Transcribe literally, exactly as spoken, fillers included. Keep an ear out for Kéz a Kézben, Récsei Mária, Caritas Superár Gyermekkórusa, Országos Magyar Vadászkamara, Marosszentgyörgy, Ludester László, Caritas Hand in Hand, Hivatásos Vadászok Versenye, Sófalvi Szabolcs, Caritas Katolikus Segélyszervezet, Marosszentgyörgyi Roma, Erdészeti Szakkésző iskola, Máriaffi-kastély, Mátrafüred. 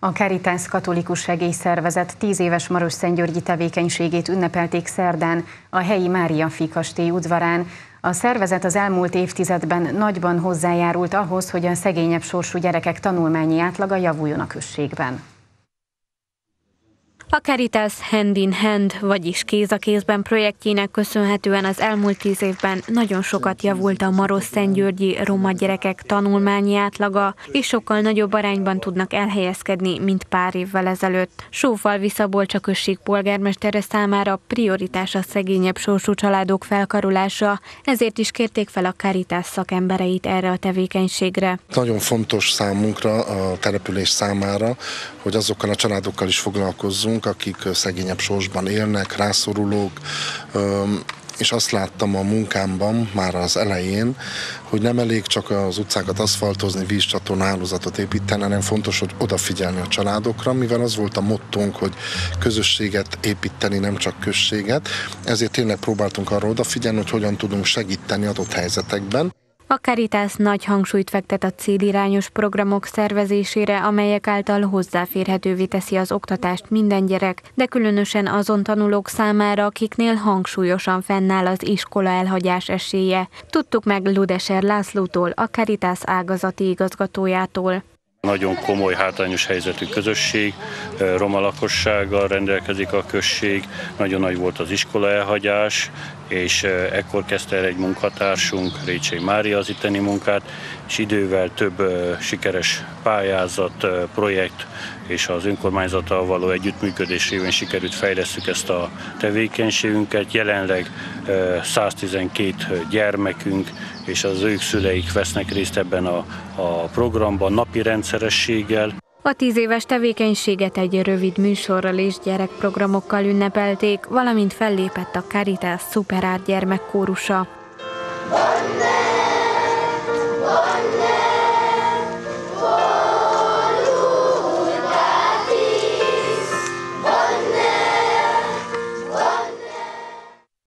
A Caritas Katolikus Segélyszervezet tíz éves marosszentgyörgyi tevékenységét ünnepelték szerdán a helyi Máriaffi-kastély udvarán. A szervezet az elmúlt évtizedben nagyban hozzájárult ahhoz, hogy a szegényebb sorsú gyerekek tanulmányi átlaga javuljon a községben. A Caritas Hand in Hand, vagyis Kéz a Kézben projektjének köszönhetően az elmúlt tíz évben nagyon sokat javult a marosszentgyörgyi roma gyerekek tanulmányi átlaga, és sokkal nagyobb arányban tudnak elhelyezkedni, mint pár évvel ezelőtt. Sófalvi Szabolcs a község polgármestere számára prioritás a szegényebb sorsú családok felkarolása, ezért is kérték fel a Caritas szakembereit erre a tevékenységre. Nagyon fontos számunkra, a település számára, hogy azokkal a családokkal is foglalkozzunk, akik szegényebb sorsban élnek, rászorulók, és azt láttam a munkámban már az elején, hogy nem elég csak az utcákat aszfaltozni, vízcsatorna hálózatot építeni, hanem fontos, hogy odafigyelni a családokra, mivel az volt a mottónk, hogy közösséget építeni, nem csak községet, ezért tényleg próbáltunk arra odafigyelni, hogy hogyan tudunk segíteni adott helyzetekben. A Caritas nagy hangsúlyt fektet a célirányos programok szervezésére, amelyek által hozzáférhetővé teszi az oktatást minden gyerek, de különösen azon tanulók számára, akiknél hangsúlyosan fennáll az iskola elhagyás esélye. Tudtuk meg Ludester Lászlótól, a Caritas ágazati igazgatójától. Nagyon komoly hátrányos helyzetű közösség, roma lakossággal rendelkezik a község, nagyon nagy volt az iskola elhagyás, és ekkor kezdte el egy munkatársunk, Récsei Mária az itteni munkát, és idővel több sikeres pályázat, projekt és az önkormányzattal való együttműködés révén sikerült fejlesztjük ezt a tevékenységünket. Jelenleg száztizenkét gyermekünk és az ők szüleik vesznek részt ebben a, a programban napi rendszerességgel. A tíz éves tevékenységet egy rövid műsorral és gyerekprogramokkal ünnepelték, valamint fellépett a Caritas Superár Gyermekkórusa.